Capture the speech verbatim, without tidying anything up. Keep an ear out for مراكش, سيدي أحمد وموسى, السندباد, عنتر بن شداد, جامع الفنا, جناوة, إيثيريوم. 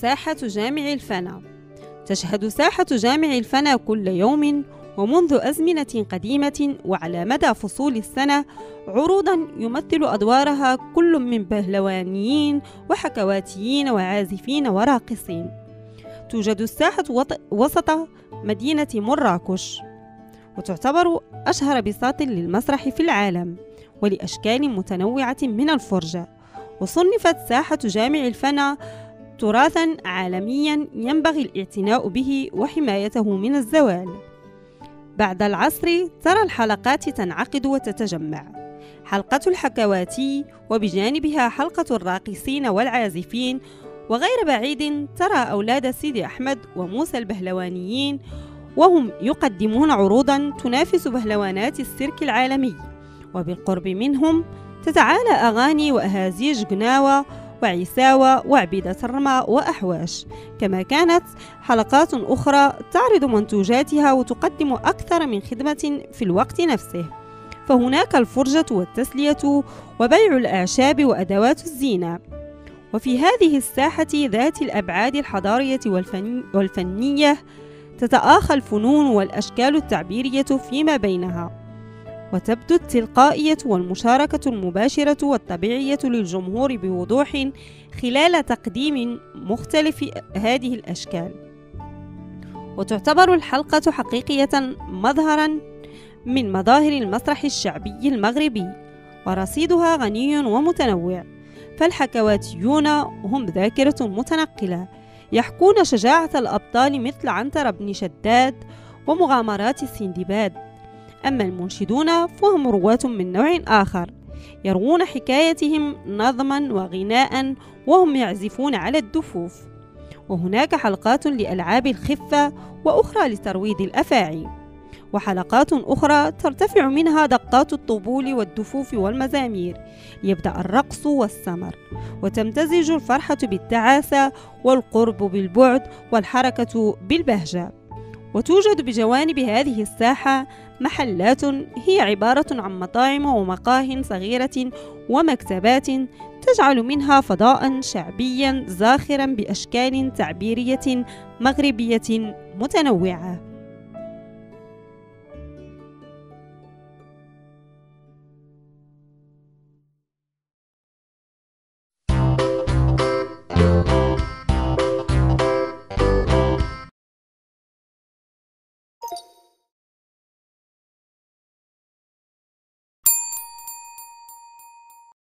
ساحة جامع الفنا. تشهد ساحة جامع الفنا كل يوم ومنذ أزمنة قديمة وعلى مدى فصول السنة عروضاً يمثل أدوارها كل من بهلوانيين وحكواتيين وعازفين وراقصين. توجد الساحة وسط مدينة مراكش، وتعتبر أشهر بساط للمسرح في العالم ولأشكال متنوعة من الفرجة. وصنفت ساحة جامع الفنا تراثاً عالمياً ينبغي الاعتناء به وحمايته من الزوال. بعد العصر ترى الحلقات تنعقد وتتجمع، حلقة الحكواتي وبجانبها حلقة الراقصين والعازفين، وغير بعيد ترى أولاد سيدي أحمد وموسى البهلوانيين وهم يقدمون عروضاً تنافس بهلوانات السيرك العالمي. وبالقرب منهم تتعالى أغاني وأهازيج جناوة وعساوة وعبيدة الرماء وأحواش، كما كانت حلقات أخرى تعرض منتوجاتها وتقدم أكثر من خدمة في الوقت نفسه. فهناك الفرجة والتسلية وبيع الأعشاب وأدوات الزينة. وفي هذه الساحة ذات الأبعاد الحضارية والفنية تتآخى الفنون والأشكال التعبيرية فيما بينها، وتبدو التلقائية والمشاركة المباشرة والطبيعية للجمهور بوضوح خلال تقديم مختلف هذه الأشكال. وتعتبر الحلقة حقيقية مظهرا من مظاهر المسرح الشعبي المغربي، ورصيدها غني ومتنوع. فالحكواتيون هم ذاكرة متنقلة يحكون شجاعة الأبطال مثل عنتر بن شداد ومغامرات السندباد. أما المنشدون فهم رواة من نوع آخر يروون حكايتهم نظما وغناء وهم يعزفون على الدفوف. وهناك حلقات لألعاب الخفة وأخرى لترويض الأفاعي، وحلقات أخرى ترتفع منها دقات الطبول والدفوف والمزامير ليبدأ الرقص والسمر، وتمتزج الفرحة بالتعاسة والقرب بالبعد والحركة بالبهجة. وتوجد بجوانب هذه الساحة محلات هي عبارة عن مطاعم ومقاه صغيرة ومكتبات تجعل منها فضاء شعبيا زاخرا بأشكال تعبيرية مغربية متنوعة.